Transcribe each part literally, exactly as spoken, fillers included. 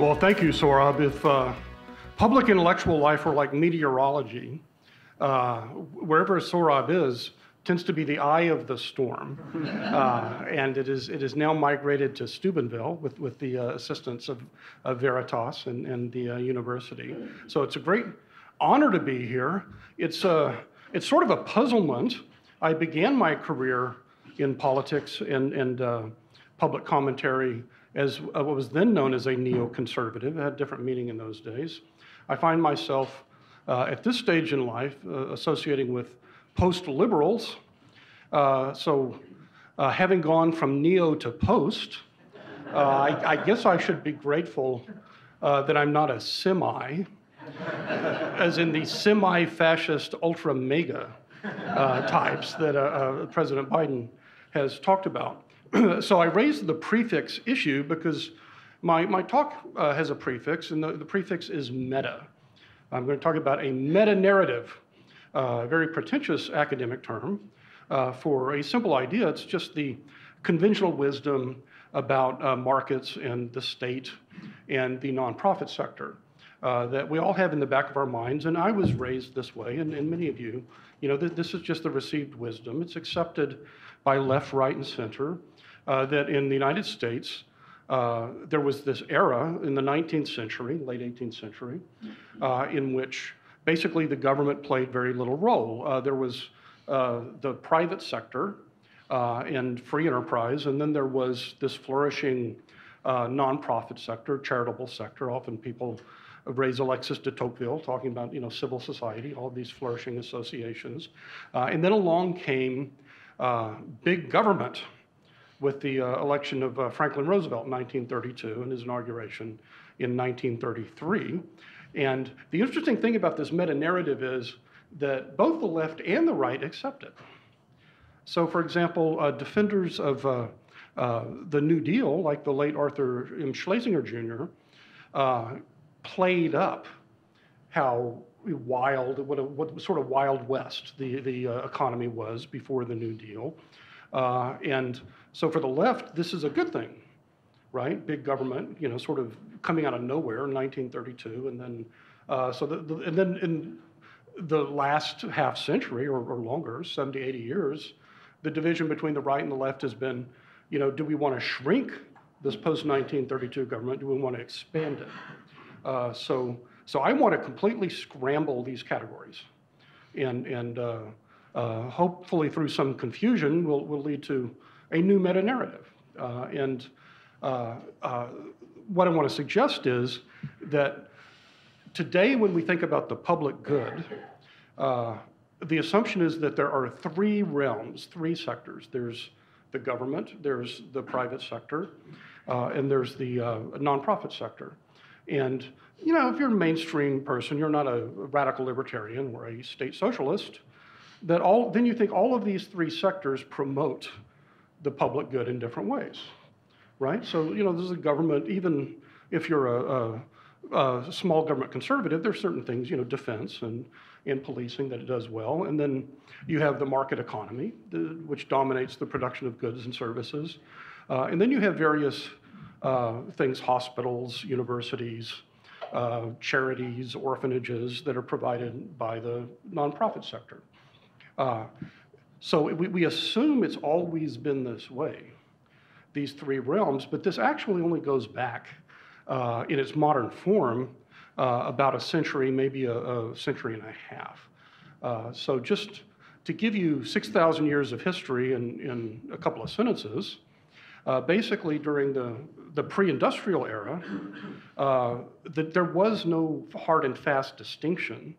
Well, thank you, Saurabh. If uh, public intellectual life were like meteorology, uh, wherever Saurabh is, tends to be the eye of the storm. Uh, and it is, it is now migrated to Steubenville with, with the uh, assistance of, of Veritas and, and the uh, university. So it's a great honor to be here. It's, a, it's sort of a puzzlement. I began my career in politics and, and uh, public commentary as what was then known as a neoconservative. It had different meaning in those days. I find myself uh, at this stage in life uh, associating with post-liberals. Uh, so uh, having gone from neo to post, uh, I, I guess I should be grateful uh, that I'm not a semi, as in the semi-fascist ultra-mega uh, types that uh, uh, President Biden has talked about. So I raised the prefix issue because my, my talk uh, has a prefix, and the, the prefix is meta. I'm going to talk about a meta-narrative, a uh, very pretentious academic term uh, for a simple idea. It's just the conventional wisdom about uh, markets and the state and the nonprofit sector uh, that we all have in the back of our minds. And I was raised this way, and, and many of you, you know, th this is just the received wisdom. It's accepted by left, right, and center uh, that in the United States, uh, there was this era in the nineteenth century, late eighteenth century, uh, in which basically, the government played very little role. Uh, there was uh, the private sector uh, and free enterprise, and then there was this flourishing uh, nonprofit sector, charitable sector. Often people raise Alexis de Tocqueville, talking about, you know, civil society, all these flourishing associations. Uh, and then along came uh, big government with the uh, election of uh, Franklin Roosevelt in nineteen thirty-two and his inauguration in nineteen thirty-three. And the interesting thing about this meta-narrative is that both the left and the right accept it. So, for example, uh, defenders of uh, uh, the New Deal, like the late Arthur M. Schlesinger, Junior, uh, played up how wild, what, a, what sort of Wild West the, the uh, economy was before the New Deal. Uh, and so for the left, this is a good thing. Right, big government, you know, sort of coming out of nowhere in nineteen thirty-two, and then uh, so the, the, and then in the last half century or, or longer, seventy, eighty years, the division between the right and the left has been, you know, do we want to shrink this post-nineteen thirty-two government? Do we want to expand it? Uh, so, so I want to completely scramble these categories, and and uh, uh, hopefully through some confusion will will lead to a new meta-narrative uh, and. Uh, uh, what I want to suggest is that today when we think about the public good, uh, the assumption is that there are three realms, three sectors. There's the government, there's the private sector, uh, and there's the uh, nonprofit sector. And, you know, if you're a mainstream person, you're not a radical libertarian or a state socialist, that all, then you think all of these three sectors promote the public good in different ways. Right? So, you know, this is a government, even if you're a, a, a small government conservative, there's certain things, you know, defense and, and policing that it does well. And then you have the market economy, the, which dominates the production of goods and services. Uh, and then you have various uh, things, hospitals, universities, uh, charities, orphanages that are provided by the nonprofit sector. Uh, so we, we assume it's always been this way, these three realms, but this actually only goes back uh, in its modern form uh, about a century, maybe a, a century and a half. Uh, so just to give you six thousand years of history in, in a couple of sentences, uh, basically during the, the pre-industrial era, uh, that there was no hard and fast distinction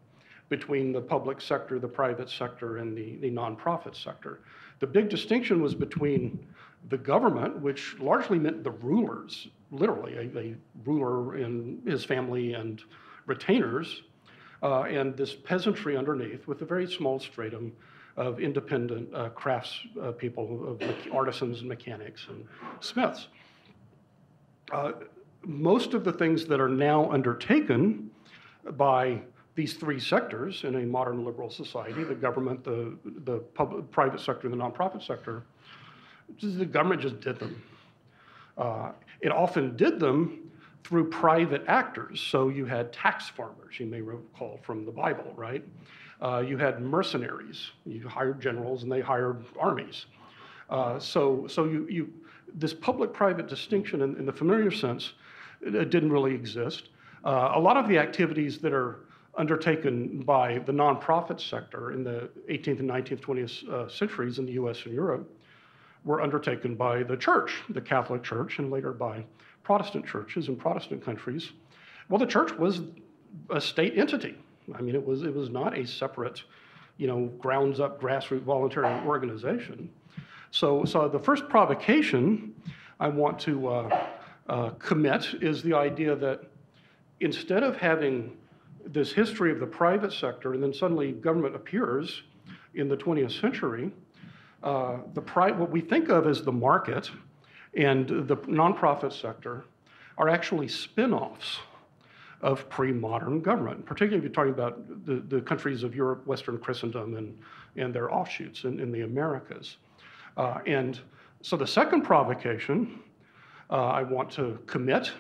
between the public sector, the private sector, and the, the nonprofit sector. The big distinction was between the government, which largely meant the rulers, literally a, a ruler and his family and retainers, uh, and this peasantry underneath with a very small stratum of independent uh, crafts uh, people, of artisans and mechanics and smiths. Uh, most of the things that are now undertaken by these three sectors in a modern liberal society, the government, the, the public, private sector, the nonprofit sector, the government just did them. Uh, it often did them through private actors. So you had tax farmers, you may recall from the Bible, right? Uh, you had mercenaries, you hired generals and they hired armies. Uh, so so you, you, this public-private distinction in, in the familiar sense, it, it didn't really exist. Uh, a lot of the activities that are undertaken by the nonprofit sector in the eighteenth and nineteenth, twentieth uh, centuries in the U S and Europe were undertaken by the church, the Catholic Church, and later by Protestant churches in Protestant countries. Well, the church was a state entity. I mean, it was, it was not a separate, you know, grounds up grassroots volunteering organization. So, so the first provocation I want to uh, uh, commit is the idea that instead of having this history of the private sector and then suddenly government appears in the twentieth century, uh, the pri what we think of as the market and the nonprofit sector are actually spin-offs of pre-modern government, particularly if you're talking about the, the countries of Europe, Western Christendom, and, and their offshoots in, in the Americas. Uh, and so the second provocation uh, I want to commit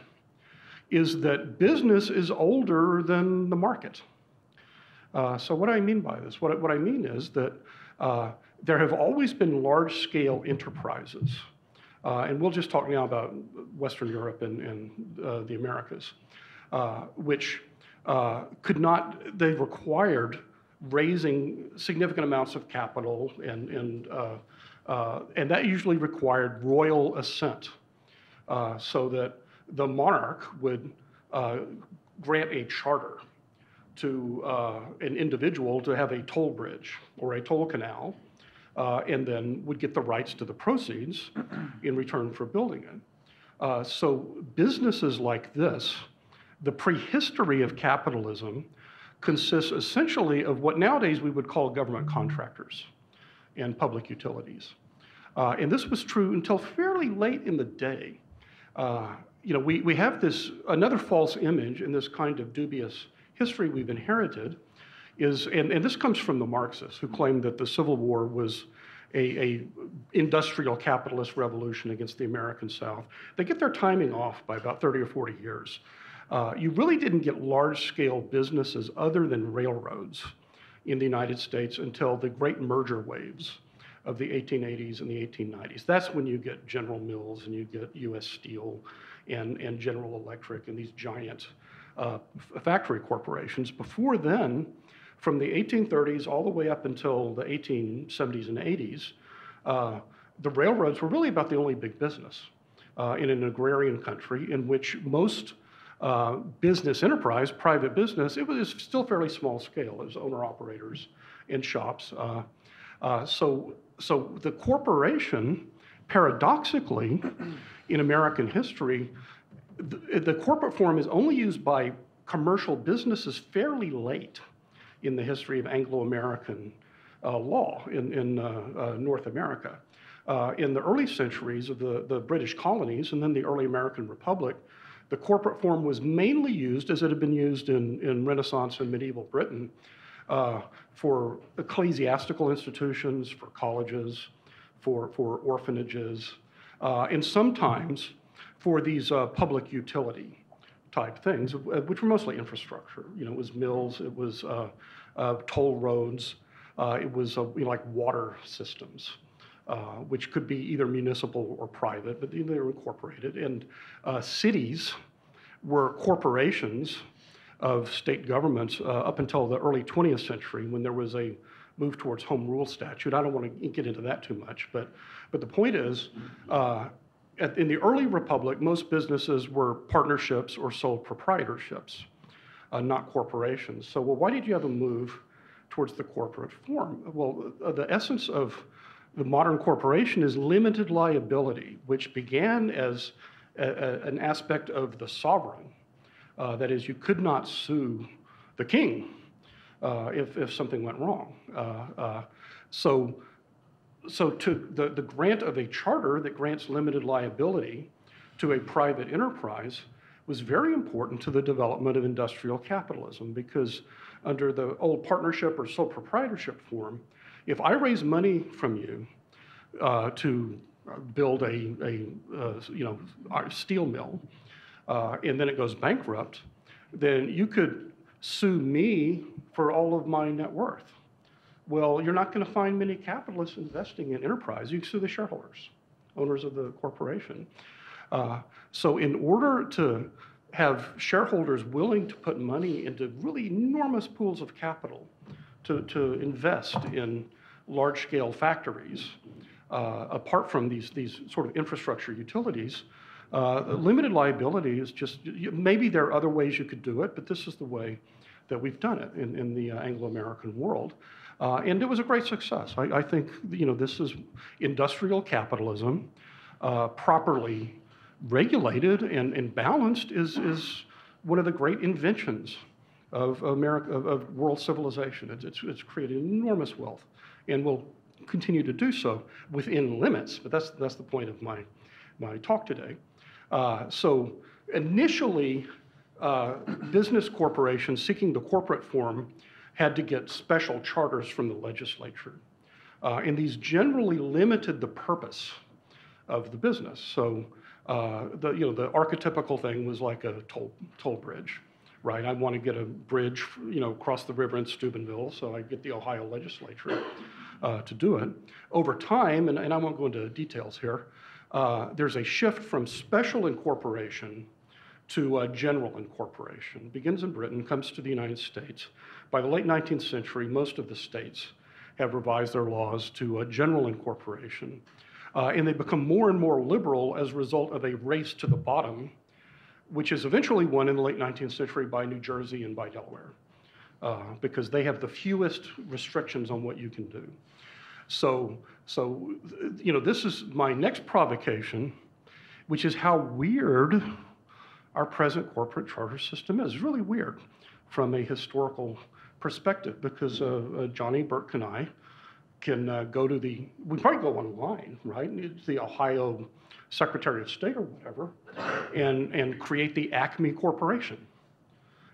is that business is older than the market. Uh, so what do I mean by this? What, what I mean is that uh, there have always been large-scale enterprises. Uh, and we'll just talk now about Western Europe and, and uh, the Americas, uh, which uh, could not, they required raising significant amounts of capital, and, and, uh, uh, and that usually required royal assent, uh, so that the monarch would uh, grant a charter to uh, an individual to have a toll bridge or a toll canal, Uh, and then would get the rights to the proceeds in return for building it. Uh, so businesses like this, the prehistory of capitalism consists essentially of what nowadays we would call government contractors and public utilities. Uh, and this was true until fairly late in the day. Uh, you know, we, we have this, another false image in this kind of dubious history we've inherited, is, and, and this comes from the Marxists, who claimed that the Civil War was a, a industrial capitalist revolution against the American South. They get their timing off by about thirty or forty years. Uh, you really didn't get large-scale businesses other than railroads in the United States until the great merger waves of the eighteen eighties and the eighteen nineties. That's when you get General Mills and you get U S Steel and, and General Electric and these giant uh, factory corporations. Before then, from the eighteen thirties all the way up until the eighteen seventies and eighties, uh, the railroads were really about the only big business uh, in an agrarian country in which most uh, business enterprise, private business, it was still fairly small scale as owner-operators and shops. Uh, uh, so, so the corporation, paradoxically, in American history, the, the corporate form is only used by commercial businesses fairly late in the history of Anglo-American uh, law in, in uh, uh, North America. Uh, in the early centuries of the, the British colonies and then the early American Republic, the corporate form was mainly used, as it had been used in, in Renaissance and medieval Britain, uh, for ecclesiastical institutions, for colleges, for, for orphanages, uh, and sometimes for these uh, public utility type things, which were mostly infrastructure. You know, it was mills, it was uh, uh, toll roads, uh, it was uh, you know, like water systems, uh, which could be either municipal or private, but they were incorporated. And uh, cities were corporations of state governments uh, up until the early twentieth century, when there was a move towards home rule statute. I don't want to get into that too much, but but the point is, uh, in the early republic, most businesses were partnerships or sole proprietorships, uh, not corporations. So, well, why did you have a move towards the corporate form? Well, uh, the essence of the modern corporation is limited liability, which began as a, a, an aspect of the sovereign. Uh, that is, you could not sue the king uh, if, if something went wrong. Uh, uh, so. So to the, the grant of a charter that grants limited liability to a private enterprise was very important to the development of industrial capitalism, because under the old partnership or sole proprietorship form, if I raise money from you uh, to build a, a uh, you know, steel mill, uh, and then it goes bankrupt, then you could sue me for all of my net worth. Well, you're not going to find many capitalists investing in enterprise. You can sue the shareholders, owners of the corporation. Uh, so in order to have shareholders willing to put money into really enormous pools of capital to, to invest in large-scale factories, uh, apart from these, these sort of infrastructure utilities, uh, limited liability is just, maybe there are other ways you could do it, but this is the way that we've done it in, in the uh, Anglo-American world. Uh, and it was a great success. I, I think, you know, this is industrial capitalism, uh, properly regulated and, and balanced, is, is one of the great inventions of America, of, of world civilization. It's, it's, it's created enormous wealth and will continue to do so within limits, but that's, that's the point of my, my talk today. Uh, so initially, uh, business corporations seeking the corporate form had to get special charters from the legislature. Uh, and these generally limited the purpose of the business. So uh, the, you know, the archetypical thing was like a toll, toll bridge, right? I want to get a bridge, you know, across the river in Steubenville, so I get the Ohio legislature uh, to do it. Over time, and, and I won't go into details here, uh, there's a shift from special incorporation to uh, general incorporation. Begins in Britain, comes to the United States. By the late nineteenth century, most of the states have revised their laws to uh, general incorporation. Uh, and they become more and more liberal as a result of a race to the bottom, which is eventually won in the late nineteenth century by New Jersey and by Delaware, uh, because they have the fewest restrictions on what you can do. So, so, you know, this is my next provocation, which is how weird our present corporate charter system is. It's really weird from a historical perspective, because uh, uh, Johnny Burke and I can uh, go to the, we probably go online, right? It's the Ohio Secretary of State or whatever, and, and create the ACME Corporation.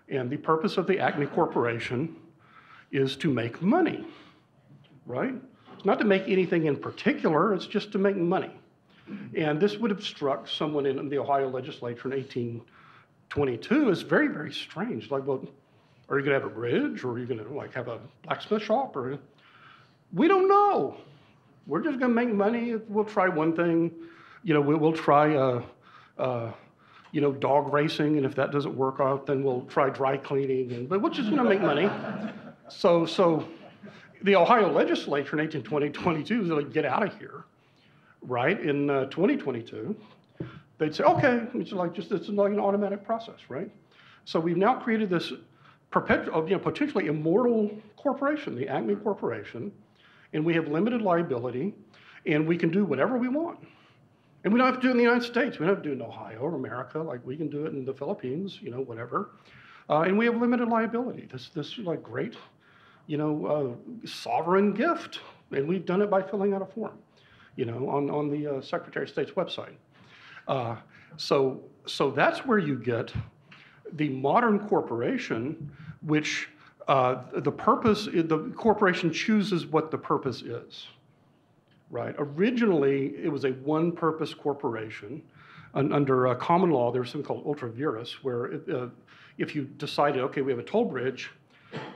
And the purpose of the ACME Corporation is to make money, right? It's not to make anything in particular, it's just to make money. And this would have struck someone in the Ohio legislature in eighteen twenty-two as very, very strange. Like, well, are you gonna have a bridge, or are you gonna like have a blacksmith shop, or? We don't know. We're just gonna make money. We'll try one thing. You know, we, we'll try, uh, uh, you know, dog racing, and if that doesn't work out, then we'll try dry cleaning, and, but we're just gonna make money. So, so the Ohio legislature in eighteen twenty, twenty-two was like, get out of here. Right, in uh, twenty twenty-two, they'd say, okay, it's like just it's like an automatic process, right? So we've now created this perpetual, you know, potentially immortal corporation, the ACME Corporation, and we have limited liability, and we can do whatever we want. And we don't have to do it in the United States. We don't have to do it in Ohio or America. Like, we can do it in the Philippines, you know, whatever. Uh, and we have limited liability. This, this like, great, you know, uh, sovereign gift. And we've done it by filling out a form, you know, on, on the uh, Secretary of State's website. Uh, so, so that's where you get the modern corporation, which uh, the purpose, the corporation chooses what the purpose is, right? Originally, it was a one-purpose corporation. And under uh, common law, there was something called ultra vires, where it, uh, if you decided, okay, we have a toll bridge,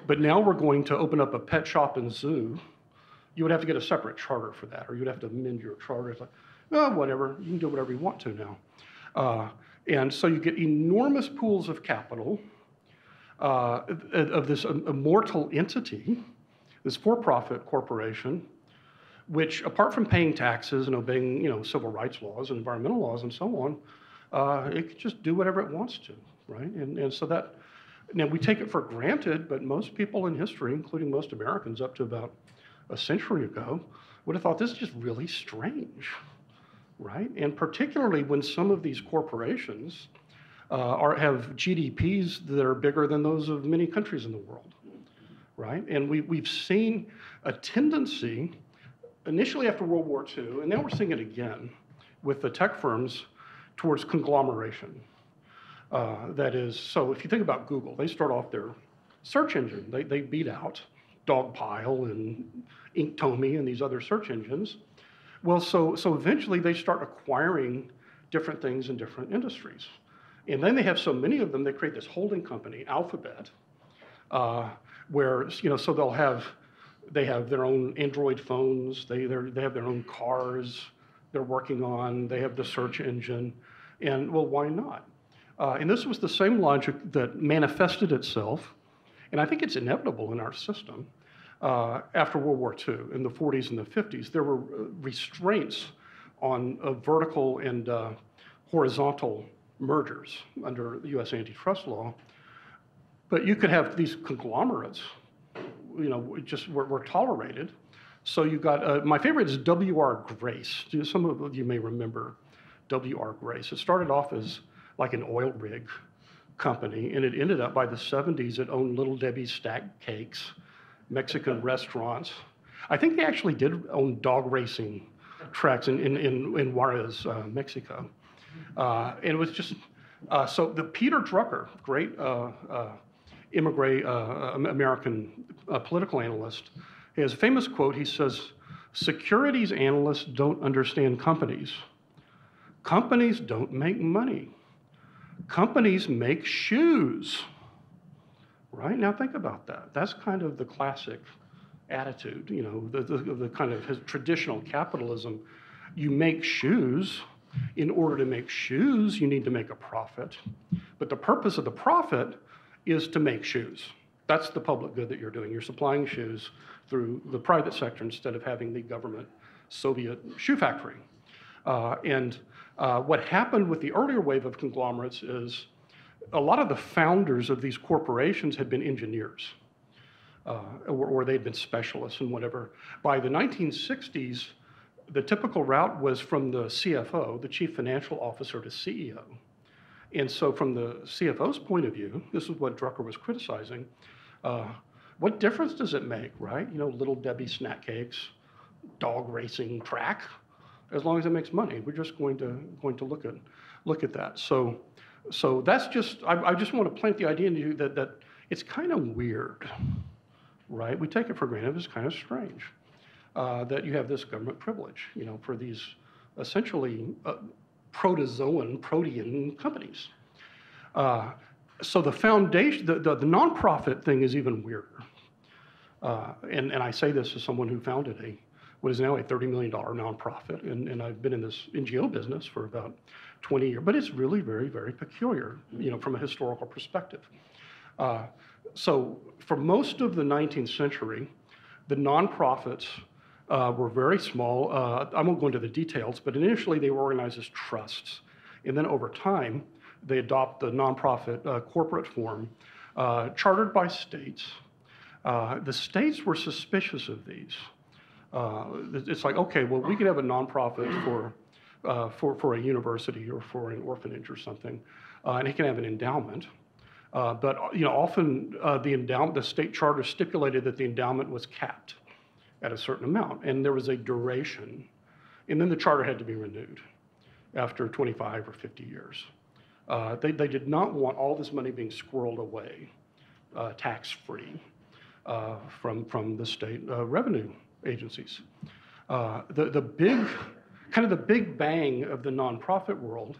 but now we're going to open up a pet shop and zoo, you would have to get a separate charter for that, or you'd have to amend your charter. It's like, oh, whatever, you can do whatever you want to now. Uh, and so you get enormous pools of capital uh, of this immortal entity, this for-profit corporation, which, apart from paying taxes and obeying, you know, civil rights laws and environmental laws and so on, uh, it can just do whatever it wants to, right? And, and so that, now we take it for granted, but most people in history, including most Americans up to about a century ago, would have thought this is just really strange, right? And particularly when some of these corporations uh, are, have G D Ps that are bigger than those of many countries in the world, right? And we, we've seen a tendency, initially after World War Two, and now we're seeing it again with the tech firms, towards conglomeration. Uh, that is, so if you think about Google, they start off their search engine, they, they beat out Dogpile and Inktomi and these other search engines. Well, so, so eventually they start acquiring different things in different industries. And then they have so many of them, they create this holding company, Alphabet, uh, where, you know, so they'll have, they have their own Android phones, they, they have their own cars they're working on, they have the search engine, and well, why not? Uh, and this was the same logic that manifested itself, and I think it's inevitable in our system, uh, after World War Two, in the forties and the fifties, there were restraints on uh, vertical and uh, horizontal mergers under the U S antitrust law, but you could have these conglomerates, you know, just were, were tolerated. So you got, uh, my favorite is W R Grace. Some of you may remember W R Grace. It started off as like an oil rig company, and it ended up by the seventies, it owned Little Debbie stack cakes, Mexican restaurants. I think they actually did own dog racing tracks in, in, in, in Juarez, uh, Mexico. Uh, and it was just, uh, so the Peter Drucker, great uh, uh, immigrant, uh, American uh, political analyst, he has a famous quote, he says, securities analysts don't understand companies. Companies don't make money. Companies make shoes, right? Now think about that. That's kind of the classic attitude, you know, the, the, the kind of traditional capitalism. You make shoes. In order to make shoes, you need to make a profit. But the purpose of the profit is to make shoes. That's the public good that you're doing. You're supplying shoes through the private sector instead of having the government Soviet shoe factory. Uh, and uh, what happened with the earlier wave of conglomerates is a lot of the founders of these corporations had been engineers, uh, or, or they'd been specialists in whatever. By the nineteen sixties, the typical route was from the C F O, the chief financial officer, to C E O. And so from the C F O's point of view, this is what Drucker was criticizing, uh, what difference does it make, right? You know, Little Debbie snack cakes, dog racing track, as long as it makes money. We're just going to going to look at look at that. So so that's just, I, I just want to plant the idea into you that, that it's kind of weird, right? We take it for granted, it's kind of strange uh, that you have this government privilege, you know, for these essentially uh, protozoan, protean companies. Uh, so the foundation, the, the, the nonprofit thing is even weirder. Uh, and, and I say this as someone who founded a, what is now a thirty million dollar nonprofit, and, and I've been in this N G O business for about twenty years, but it's really very, very peculiar, you know, from a historical perspective. Uh, so for most of the nineteenth century, the nonprofits uh, were very small. Uh, I won't go into the details, but initially they were organized as trusts. And then over time, they adopt the nonprofit uh, corporate form, uh, chartered by states. Uh, the states were suspicious of these. Uh, it's like, okay, well, we could have a nonprofit for, uh, for, for a university or for an orphanage or something, uh, and it can have an endowment. Uh, but you know, often uh, the endowment, the state charter stipulated that the endowment was capped at a certain amount, and there was a duration, and then the charter had to be renewed after twenty-five or fifty years. Uh, they, they did not want all this money being squirreled away, uh, tax-free, uh, from from the state uh, revenue agencies. Uh, the, the big, kind of the big bang of the nonprofit world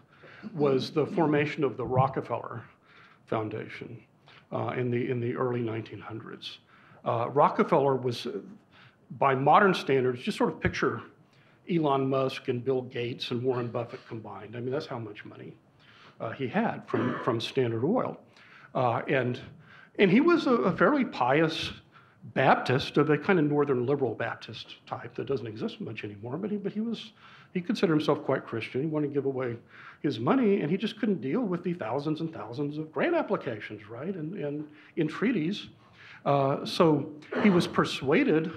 was the formation of the Rockefeller Foundation uh, in the in the early nineteen hundreds. Uh, Rockefeller was, by modern standards, just sort of picture Elon Musk and Bill Gates and Warren Buffett combined. I mean, that's how much money uh, he had from, from Standard Oil. Uh, and, and he was a, a fairly pious Baptist, of a kind of northern liberal Baptist type that doesn't exist much anymore, but he, but he was, he considered himself quite Christian. He wanted to give away his money, and he just couldn't deal with the thousands and thousands of grant applications, right, and, and entreaties. Uh, so he was persuaded,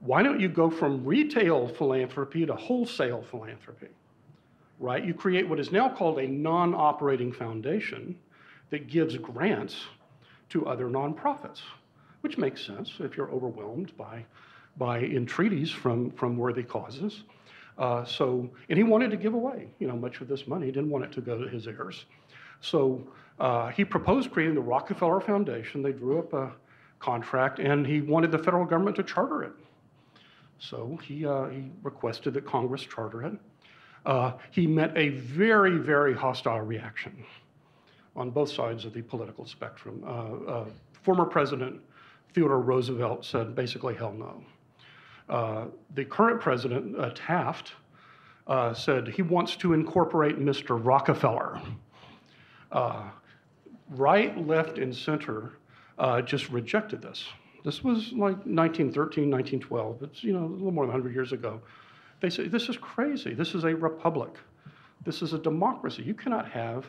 why don't you go from retail philanthropy to wholesale philanthropy, right? You create what is now called a non-operating foundation that gives grants to other nonprofits, which makes sense if you're overwhelmed by, by entreaties from, from worthy causes. Uh, so, and he wanted to give away, you know, much of this money. He didn't want it to go to his heirs. So uh, he proposed creating the Rockefeller Foundation. They drew up a contract, and he wanted the federal government to charter it. So he, uh, he requested that Congress charter it. Uh, he met a very, very hostile reaction on both sides of the political spectrum. Uh, uh, former President Theodore Roosevelt said basically hell no. Uh, the current president, uh, Taft, uh, said he wants to incorporate Mister Rockefeller. Uh, right, left, and center uh, just rejected this. This was like nineteen thirteen, nineteen twelve. It's, you know, a little more than one hundred years ago. They say, this is crazy. This is a republic. This is a democracy. You cannot have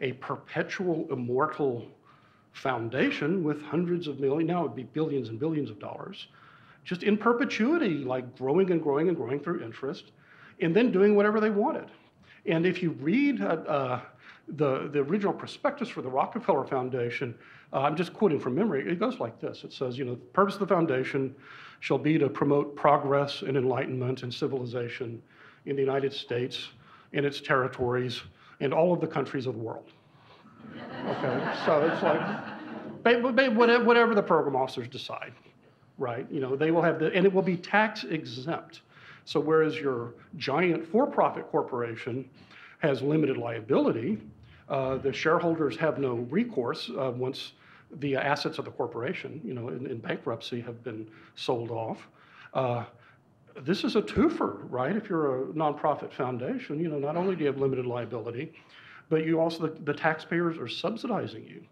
a perpetual, immortal foundation with hundreds of millions, now it would be billions and billions of dollars, just in perpetuity, like growing and growing and growing through interest, and then doing whatever they wanted. And if you read uh, uh, the, the original prospectus for the Rockefeller Foundation, uh, I'm just quoting from memory, it goes like this. It says, you know, the purpose of the foundation shall be to promote progress and enlightenment and civilization in the United States and its territories and all of the countries of the world. Okay, so it's like, whatever the program officers decide, right? You know, they will have the, and it will be tax exempt. So whereas your giant for-profit corporation has limited liability, uh, the shareholders have no recourse uh, once the assets of the corporation, you know, in, in bankruptcy have been sold off. Uh, this is a twofer, right? If you're a nonprofit foundation, you know, not only do you have limited liability, but you also, the, the taxpayers are subsidizing you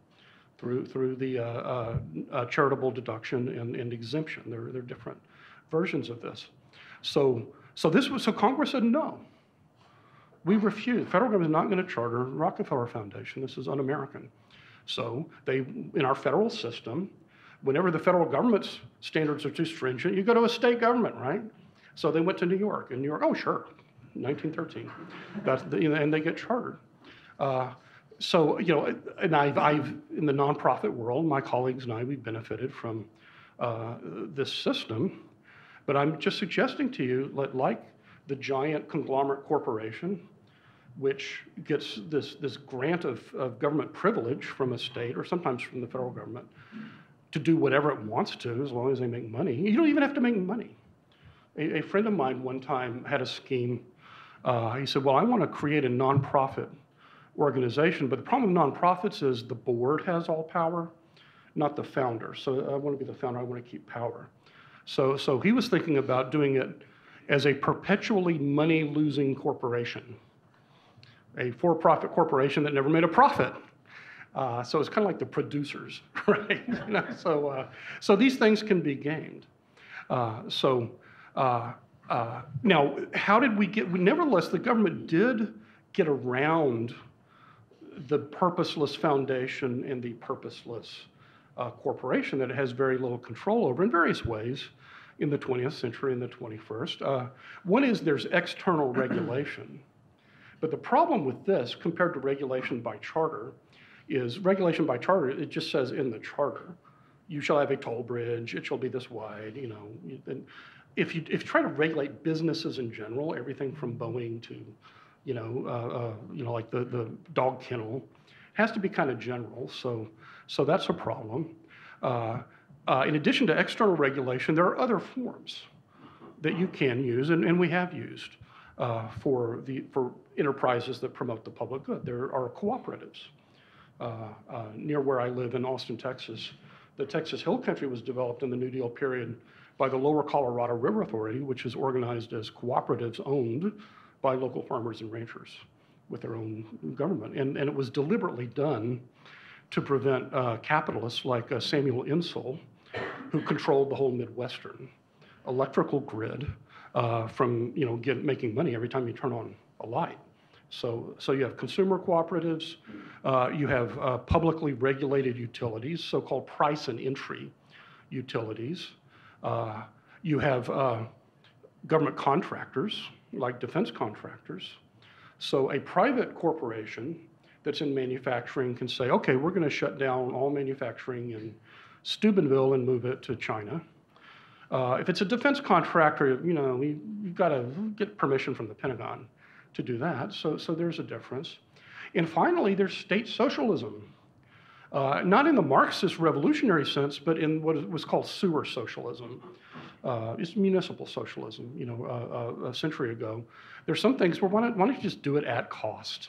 through through the uh, uh, uh, charitable deduction and, and exemption. There, there are different versions of this. So, so this was, so Congress said no. We refuse. The federal government is not going to charter Rockefeller Foundation. This is un-American. So they, in our federal system, whenever the federal government's standards are too stringent, you go to a state government, right? So they went to New York, and New York, oh sure, nineteen thirteen. That's the, you know, and they get chartered. Uh, so, you know, and I've, I've, in the nonprofit world, my colleagues and I, we've benefited from uh, this system. But I'm just suggesting to you, let, like the giant conglomerate corporation, which gets this, this grant of, of government privilege from a state, or sometimes from the federal government, to do whatever it wants to, as long as they make money. You don't even have to make money. A, a friend of mine one time had a scheme. Uh, he said, well, I want to create a nonprofit organization, but the problem with nonprofits is the board has all power, not the founder. So I want to be the founder, I want to keep power. So, so he was thinking about doing it as a perpetually money-losing corporation, a for-profit corporation that never made a profit. Uh, so it's kind of like the producers, right? You know, so, uh, so these things can be gamed. Uh, so uh, uh, now, how did we get, we, nevertheless, the government did get around the purposeless foundation and the purposeless uh, corporation that it has very little control over in various ways in the twentieth century and the twenty-first. Uh, one is there's external regulation. But the problem with this compared to regulation by charter is regulation by charter, it just says in the charter, you shall have a toll bridge, it shall be this wide, you know. And if you, if you try to regulate businesses in general, everything from Boeing to, you know, uh, uh, you know, like the, the dog kennel, has to be kind of general, so, so that's a problem. Uh, uh, in addition to external regulation, there are other forms that you can use, and, and we have used, uh, for, the, for enterprises that promote the public good. There are cooperatives. Uh, uh, near where I live in Austin, Texas, the Texas Hill Country was developed in the New Deal period by the Lower Colorado River Authority, which is organized as cooperatives owned by local farmers and ranchers with their own government. And, and it was deliberately done to prevent uh, capitalists like uh, Samuel Insull, who controlled the whole Midwestern electrical grid uh, from, you know, get, making money every time you turn on a light. So, so you have consumer cooperatives, uh, you have uh, publicly regulated utilities, so-called price and entry utilities. Uh, you have uh, government contractors, like defense contractors. So a private corporation that's in manufacturing can say, okay, we're going to shut down all manufacturing in Steubenville and move it to China. Uh, if it's a defense contractor, you know, you, you've got to get permission from the Pentagon to do that, so, so there's a difference. And finally, there's state socialism. Uh, not in the Marxist revolutionary sense, but in what was called sewer socialism. Uh, it's municipal socialism, you know, uh, uh, a century ago. There's some things where why don't, why don't you just do it at cost,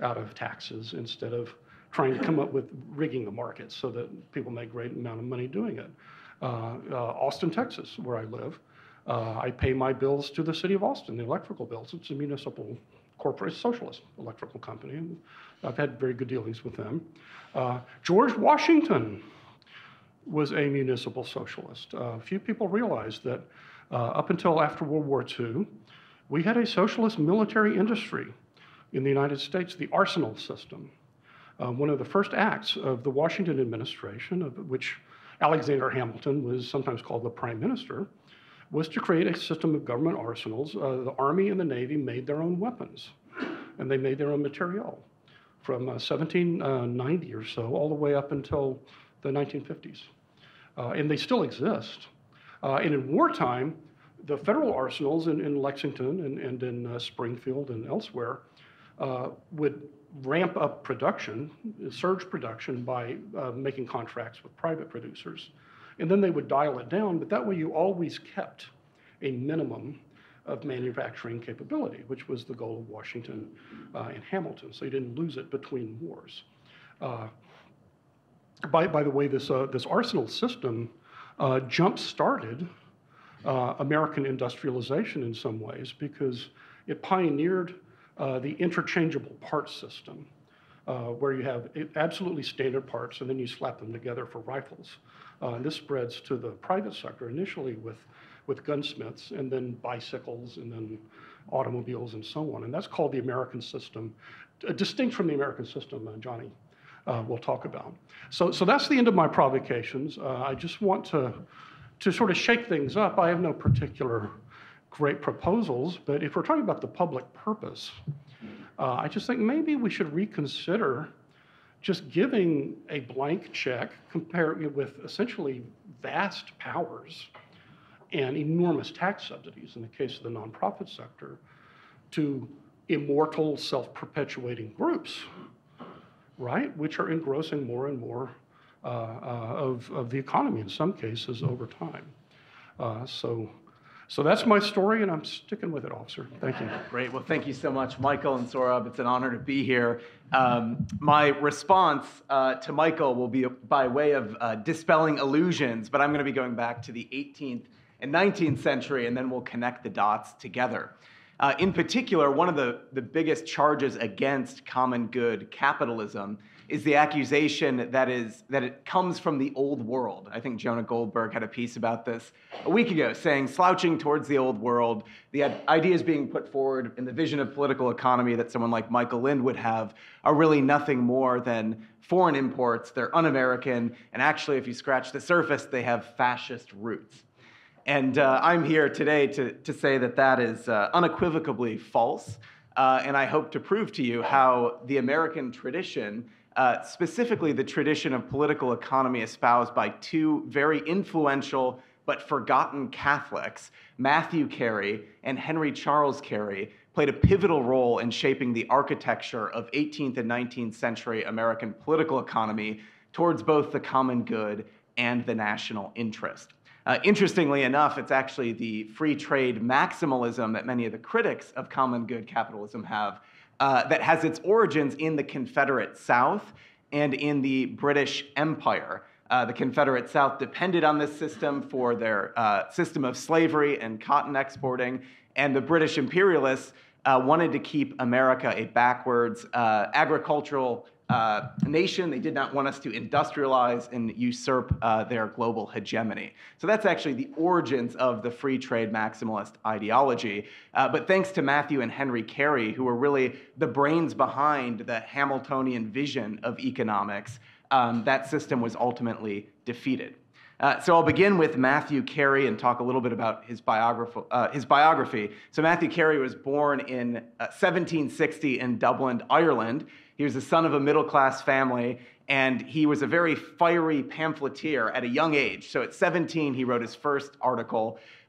out of taxes, instead of trying to come up with rigging the market so that people make a great amount of money doing it. Uh, uh, Austin, Texas, where I live, uh, I pay my bills to the city of Austin, the electrical bills. It's a municipal corporate socialist electrical company. And I've had very good dealings with them. Uh, George Washington was a municipal socialist. Uh, few people realize that uh, up until after World War Two, we had a socialist military industry in the United States, the arsenal system. Uh, one of the first acts of the Washington administration, of which Alexander Hamilton was sometimes called the prime minister, was to create a system of government arsenals. Uh, the Army and the Navy made their own weapons, and they made their own materiel from uh, seventeen ninety or so all the way up until the nineteen fifties. Uh, and they still exist. Uh, and in wartime, the federal arsenals in, in Lexington and, and in uh, Springfield and elsewhere uh, would ramp up production, surge production, by uh, making contracts with private producers. And then they would dial it down, but that way you always kept a minimum of manufacturing capability, which was the goal of Washington uh, and Hamilton, so you didn't lose it between wars. Uh, by, by the way, this, uh, this arsenal system uh, jump-started uh, American industrialization in some ways, because it pioneered Uh, the interchangeable parts system, uh, where you have absolutely standard parts and then you slap them together for rifles. Uh, and this spreads to the private sector initially with, with gunsmiths, and then bicycles, and then automobiles, and so on. And that's called the American system, uh, distinct from the American system, uh, Johnny uh, will talk about. So, so that's the end of my provocations. Uh, I just want to, to sort of shake things up. I have no particular great proposals, but if we're talking about the public purpose, uh, I just think maybe we should reconsider just giving a blank check compared with essentially vast powers and enormous tax subsidies, in the case of the nonprofit sector, to immortal, self-perpetuating groups, right, which are engrossing more and more uh, uh, of, of the economy in some cases over time. Uh, so. So that's my story, and I'm sticking with it, officer. Thank you. Great. Well, thank you so much, Michael and Saurabh. It's an honor to be here. Um, my response uh, to Michael will be by way of uh, dispelling illusions, but I'm going to be going back to the eighteenth and nineteenth century, and then we'll connect the dots together. Uh, in particular, one of the, the biggest charges against common good capitalism is the accusation that is that it comes from the old world. I think Jonah Goldberg had a piece about this a week ago, saying slouching towards the old world, the ideas being put forward in the vision of political economy that someone like Michael Lind would have are really nothing more than foreign imports. They're un-American, and actually, if you scratch the surface, they have fascist roots. And uh, I'm here today to, to say that that is uh, unequivocally false, uh, and I hope to prove to you how the American tradition, Uh, specifically the tradition of political economy espoused by two very influential but forgotten Catholics, Matthew Carey and Henry Charles Carey, played a pivotal role in shaping the architecture of eighteenth and nineteenth century American political economy towards both the common good and the national interest. Uh, interestingly enough, it's actually the free trade maximalism that many of the critics of common good capitalism have Uh, that has its origins in the Confederate South and in the British Empire. Uh, the Confederate South depended on this system for their uh, system of slavery and cotton exporting, and the British imperialists uh, wanted to keep America a backwards uh, agricultural uh, nation. They did not want us to industrialize and usurp uh, their global hegemony. So that's actually the origins of the free trade maximalist ideology. Uh, but thanks to Matthew and Henry Carey, who were really the brains behind the Hamiltonian vision of economics, um, that system was ultimately defeated. Uh, so I'll begin with Matthew Carey and talk a little bit about his, biograph uh, his biography. So Matthew Carey was born in uh, seventeen sixty in Dublin, Ireland. He was the son of a middle-class family, and he was a very fiery pamphleteer at a young age. So at seventeen, he wrote his first article.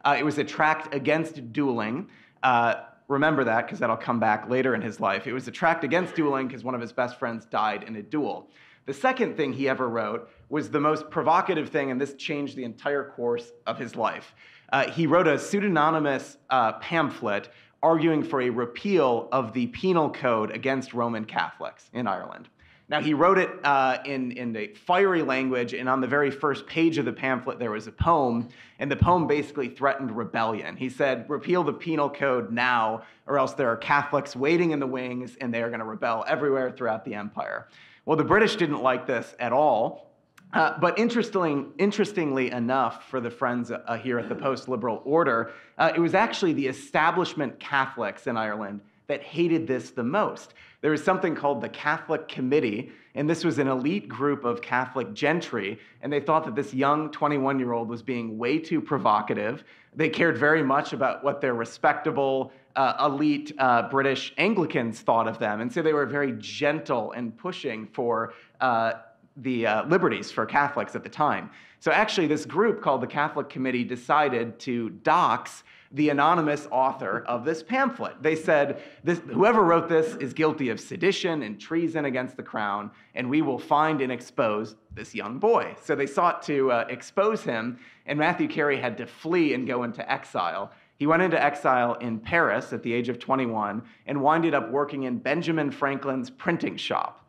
Uh, it was a tract against dueling. Uh, remember that, because that'll come back later in his life. It was a tract against dueling because one of his best friends died in a duel. The second thing he ever wrote was the most provocative thing, and this changed the entire course of his life. Uh, he wrote a pseudonymous uh, pamphlet arguing for a repeal of the penal code against Roman Catholics in Ireland. Now, he wrote it uh, in, in a fiery language, and on the very first page of the pamphlet, there was a poem, and the poem basically threatened rebellion. He said, repeal the penal code now, or else there are Catholics waiting in the wings, and they are going to rebel everywhere throughout the empire. Well, the British didn't like this at all. Uh, but interesting, interestingly enough, for the friends uh, here at the post-liberal order, uh, it was actually the establishment Catholics in Ireland that hated this the most. There was something called the Catholic Committee, and this was an elite group of Catholic gentry, and they thought that this young twenty-one-year-old was being way too provocative. They cared very much about what their respectable uh, elite uh, British Anglicans thought of them, and so they were very gentle in pushing for uh, the uh, liberties for Catholics at the time. So actually, this group called the Catholic Committee decided to dox the anonymous author of this pamphlet. They said, this, whoever wrote this is guilty of sedition and treason against the crown, and we will find and expose this young boy. So they sought to uh, expose him, and Matthew Carey had to flee and go into exile. He went into exile in Paris at the age of twenty-one and winded up working in Benjamin Franklin's printing shop.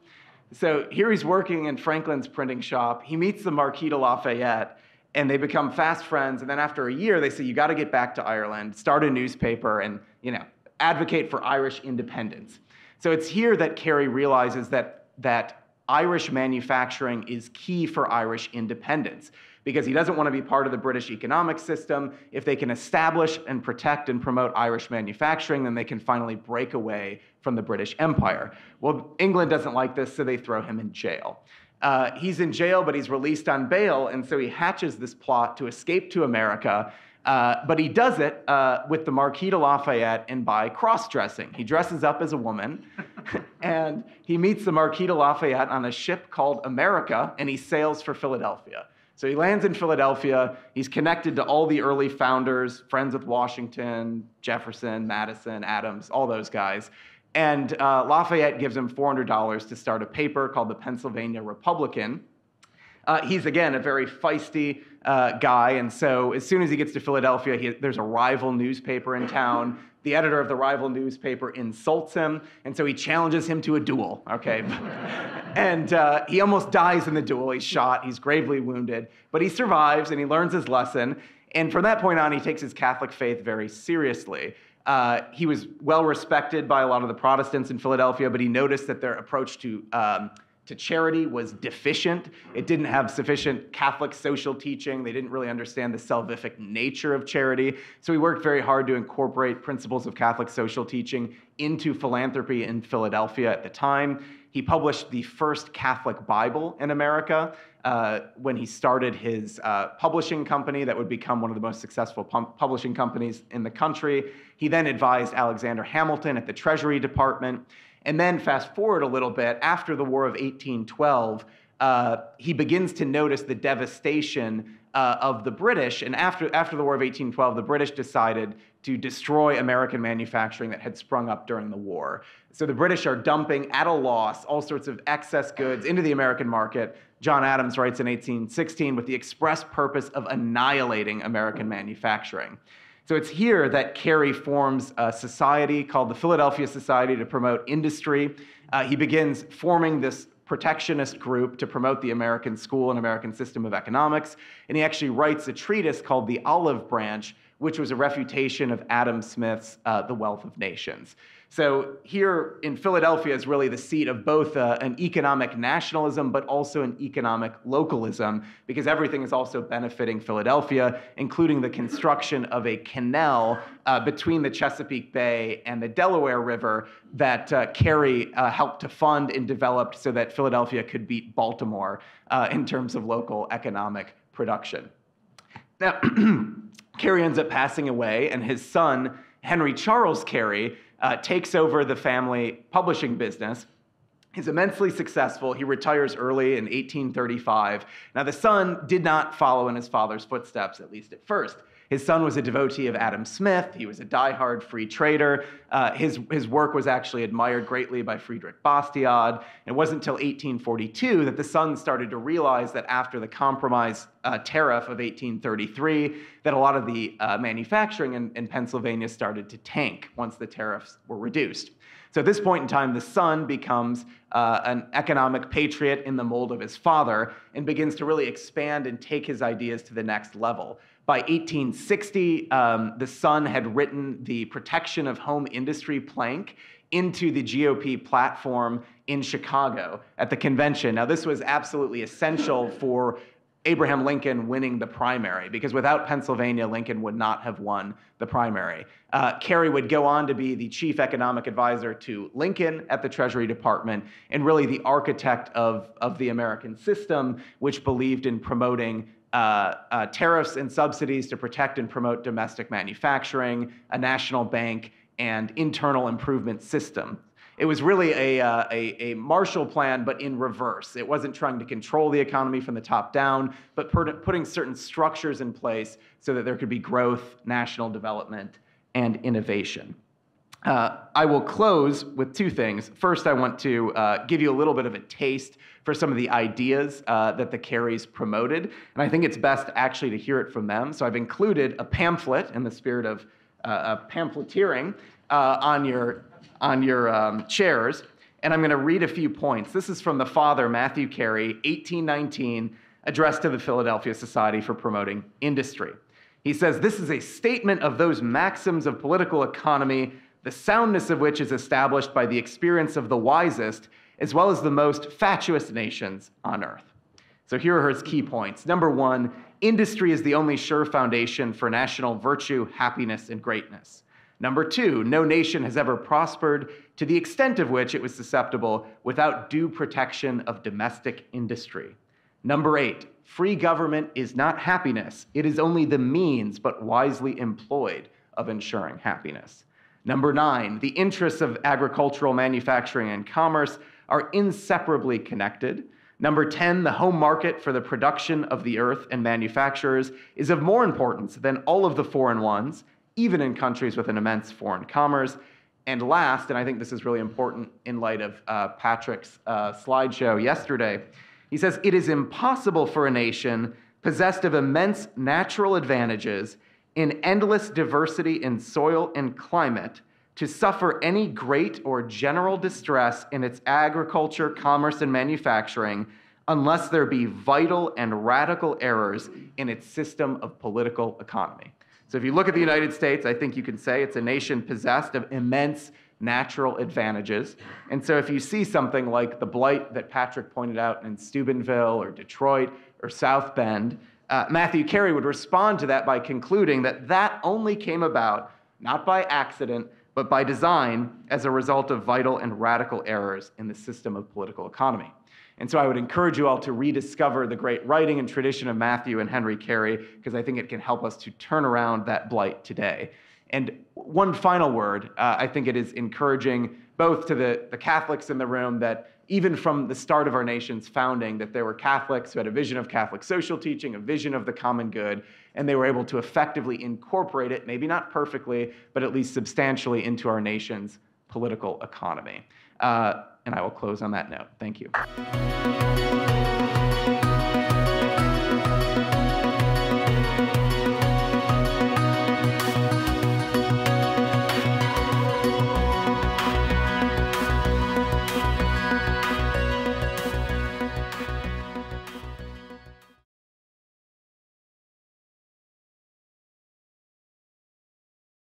So here he's working in Franklin's printing shop. He meets the Marquis de Lafayette, and they become fast friends. And then after a year, they say, you got to get back to Ireland, start a newspaper, and you know, advocate for Irish independence. So it's here that Carey realizes that, that Irish manufacturing is key for Irish independence, because he doesn't want to be part of the British economic system. If they can establish and protect and promote Irish manufacturing, then they can finally break away from the British Empire. Well, England doesn't like this, so they throw him in jail. Uh, he's in jail, but he's released on bail, and so he hatches this plot to escape to America, uh, but he does it uh, with the Marquis de Lafayette and by cross-dressing. He dresses up as a woman, and he meets the Marquis de Lafayette on a ship called America, and he sails for Philadelphia. So he lands in Philadelphia. He's connected to all the early founders, friends with Washington, Jefferson, Madison, Adams, all those guys. And uh, Lafayette gives him four hundred dollars to start a paper called the Pennsylvania Republican. Uh, he's, again, a very feisty uh, guy. And so as soon as he gets to Philadelphia, he, there's a rival newspaper in town. The editor of the rival newspaper insults him, and so he challenges him to a duel, okay? and uh, he almost dies in the duel. He's shot, he's gravely wounded, but he survives and he learns his lesson. And from that point on, he takes his Catholic faith very seriously. Uh, he was well respected by a lot of the Protestants in Philadelphia, but he noticed that their approach to um, to charity was deficient. It didn't have sufficient Catholic social teaching. They didn't really understand the salvific nature of charity. So he worked very hard to incorporate principles of Catholic social teaching into philanthropy in Philadelphia at the time. He published the first Catholic Bible in America uh, when he started his uh, publishing company that would become one of the most successful publishing companies in the country. He then advised Alexander Hamilton at the Treasury Department. And then fast forward a little bit, after the War of eighteen twelve, uh, he begins to notice the devastation uh, of the British. And after, after the War of eighteen twelve, the British decided to destroy American manufacturing that had sprung up during the war. So the British are dumping at a loss all sorts of excess goods into the American market. John Adams writes in eighteen sixteen with the express purpose of annihilating American manufacturing. So it's here that Carey forms a society called the Philadelphia Society to promote industry. Uh, he begins forming this protectionist group to promote the American school and American system of economics. And he actually writes a treatise called The Olive Branch, which was a refutation of Adam Smith's uh, The Wealth of Nations. So here in Philadelphia is really the seat of both uh, an economic nationalism, but also an economic localism, because everything is also benefiting Philadelphia, including the construction of a canal uh, between the Chesapeake Bay and the Delaware River that uh, Carey uh, helped to fund and developed so that Philadelphia could beat Baltimore uh, in terms of local economic production. Now, Carey ends up passing away, and his son, Henry Charles Carey, Uh, takes over the family publishing business. He's immensely successful. He retires early in eighteen thirty-five. Now, the son did not follow in his father's footsteps, at least at first. His son was a devotee of Adam Smith. He was a diehard free trader. Uh, his, his work was actually admired greatly by Friedrich Bastiat. It wasn't until eighteen forty-two that the son started to realize that after the compromise uh, tariff of eighteen thirty-three, that a lot of the uh, manufacturing in, in Pennsylvania started to tank once the tariffs were reduced. So at this point in time, the son becomes uh, an economic patriot in the mold of his father and begins to really expand and take his ideas to the next level. By eighteen sixty, um, the son had written the protection of home industry plank into the G O P platform in Chicago at the convention. Now, this was absolutely essential for Abraham Lincoln winning the primary, because without Pennsylvania, Lincoln would not have won the primary. Uh, Carey would go on to be the chief economic advisor to Lincoln at the Treasury Department, and really the architect of, of the American system, which believed in promoting Uh, uh, tariffs and subsidies to protect and promote domestic manufacturing, a national bank, and internal improvement system. It was really a, uh, a, a Marshall Plan, but in reverse. It wasn't trying to control the economy from the top down, but putting certain structures in place so that there could be growth, national development, and innovation. Uh, I will close with two things. First, I want to uh, give you a little bit of a taste for some of the ideas uh, that the Careys promoted, and I think it's best actually to hear it from them. So I've included a pamphlet in the spirit of, uh, of pamphleteering uh, on your, on your um, chairs, and I'm going to read a few points. This is from the father, Matthew Carey, eighteen nineteen, addressed to the Philadelphia Society for Promoting Industry. He says, "This is a statement of those maxims of political economy, the soundness of which is established by the experience of the wisest, as well as the most fatuous nations on earth." So here are his key points. Number one, industry is the only sure foundation for national virtue, happiness, and greatness. Number two, no nation has ever prospered to the extent of which it was susceptible without due protection of domestic industry. Number eight, free government is not happiness. It is only the means, but wisely employed, of ensuring happiness. Number nine, the interests of agricultural manufacturing and commerce are inseparably connected. Number ten, the home market for the production of the earth and manufacturers is of more importance than all of the foreign ones, even in countries with an immense foreign commerce. And last, and I think this is really important in light of uh, Patrick's uh, slideshow yesterday, he says, "It is impossible for a nation possessed of immense natural advantages in endless diversity in soil and climate, to suffer any great or general distress in its agriculture, commerce, and manufacturing, unless there be vital and radical errors in its system of political economy." So if you look at the United States, I think you can say it's a nation possessed of immense natural advantages. And so if you see something like the blight that Patrick pointed out in Steubenville or Detroit or South Bend, Uh, Matthew Carey would respond to that by concluding that that only came about not by accident, but by design, as a result of vital and radical errors in the system of political economy. And so I would encourage you all to rediscover the great writing and tradition of Matthew and Henry Carey, because I think it can help us to turn around that blight today. And one final word, uh, I think it is encouraging both to the, the Catholics in the room that even from the start of our nation's founding, that there were Catholics who had a vision of Catholic social teaching, a vision of the common good, and they were able to effectively incorporate it, maybe not perfectly, but at least substantially, into our nation's political economy. Uh, and I will close on that note. Thank you.